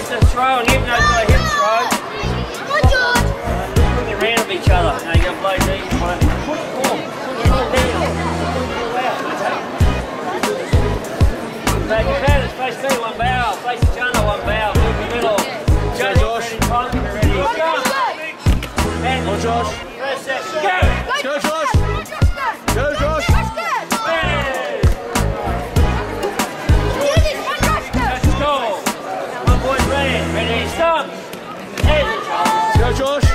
It's a throne, even though it's not a hip throne. Just moving around of each other. Now you got blokes eating one. So if you're bad, it's place two, one bow. Place each other, one bow. Move in the middle. Judge, Josh. Ready. Go, Josh. First session. Go! Go, Josh! Go, Josh! Josh!